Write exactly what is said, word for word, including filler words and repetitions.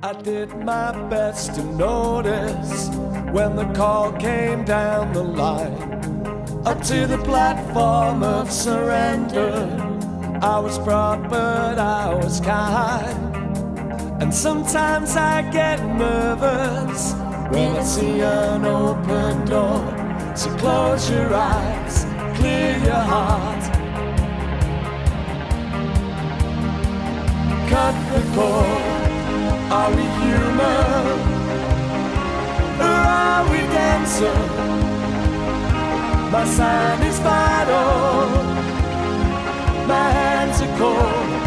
I did my best to notice when the call came down the line. Up to the platform of surrender, I was brought but I was kind. And sometimes I get nervous when I see an open door. So close your eyes, clear your heart, cut the cord. Are we human, or are we dancer? My sign is vital, my hands are cold.